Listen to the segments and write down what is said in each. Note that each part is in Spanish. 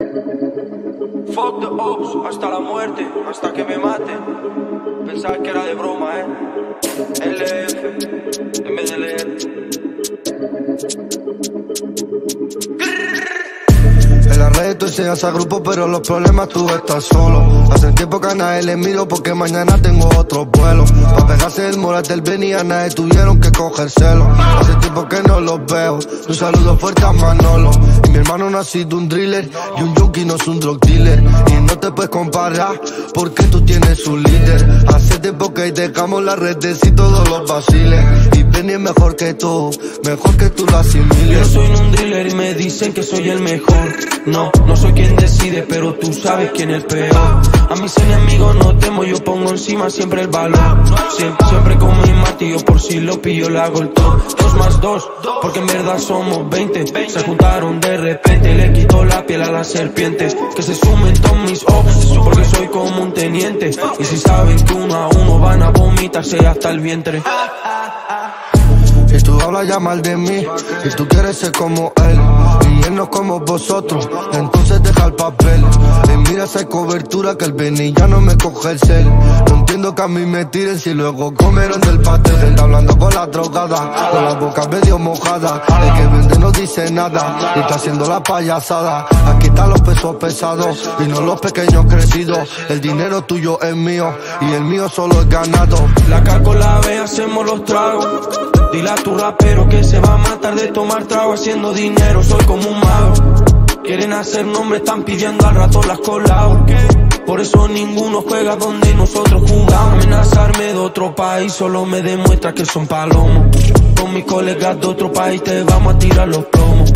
Fuck the ops, hasta la muerte, hasta que me maten. Pensaba que era de broma, LF, en vez de leer. En las redes tú enseñas a grupo, pero los problemas tú estás solo. Hace tiempo que a nadie le miro, porque mañana tengo otro vuelo. Pa' pegarse el Morad del Beny, a nadie tuvieron que cogérselo. Hace tiempo que no los veo, un saludo fuerte a Manolo. Y mi hermano no ha sido un driller, y un junkie no es un drug dealer. Y no te puedes comparar, porque tú tienes un líder. Hace tiempo que dejamos las redes y todos los vaciles. Y Beny es mejor que tú lo asimiles. Yo soy un driller y me dicen que soy el mejor. No, no soy quien decide, pero tú sabes quién es peor. A mis enemigos no temo, yo pongo encima siempre el valor. Siempre con mi martillo, por si lo pillo le hago el top. 2 más 2, porque en verdad somos 20. Se juntaron de repente, le quito la piel a las serpientes. Que se sumen todos mis ops, porque soy como un teniente. Y si saben que uno a uno van a vomitarse hasta el vientre. Y tú hablas ya mal de mí, y tú quieres ser como él, y él no es como vosotros, entonces deja el papel. Y mira esa cobertura que el Beny ya no me coge el cel. No entiendo que a mí me tiren si luego comieron del pastel. Está hablando con la drogada, con la boca medio mojada. El que vende no dice nada, y está haciendo la payasada. Aquí están los pesos pesados, y no los pequeños crecidos. El dinero tuyo es mío, y el mío solo es ganado. La K con la B hacemos los tragos. Dile a tu rapero que se va a matar de tomar trago haciendo dinero, soy como un mago. Quieren hacer nombre, están pidiendo al rato las colao. Por eso ninguno juega donde nosotros jugamos. Amenazarme de otro país solo me demuestra que son palomos. Con mis colegas de otro país te vamos a tirar los plomos.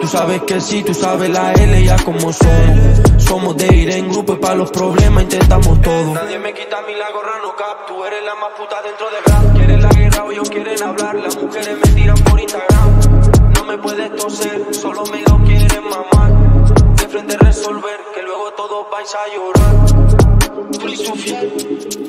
Tú sabes que sí, tú sabes la L ya como somos. Somos de ir en grupo y para los problemas intentamos todo. Nadie me quita mi lago rano cap, tú eres la más puta dentro de rap. Quieren la guerra o ellos quieren hablar, las mujeres me tiran por Instagram. No me puedes toser, solo me lo quieren mamar. De frente resolver, que luego todos vais a llorar. Tú y su fiel.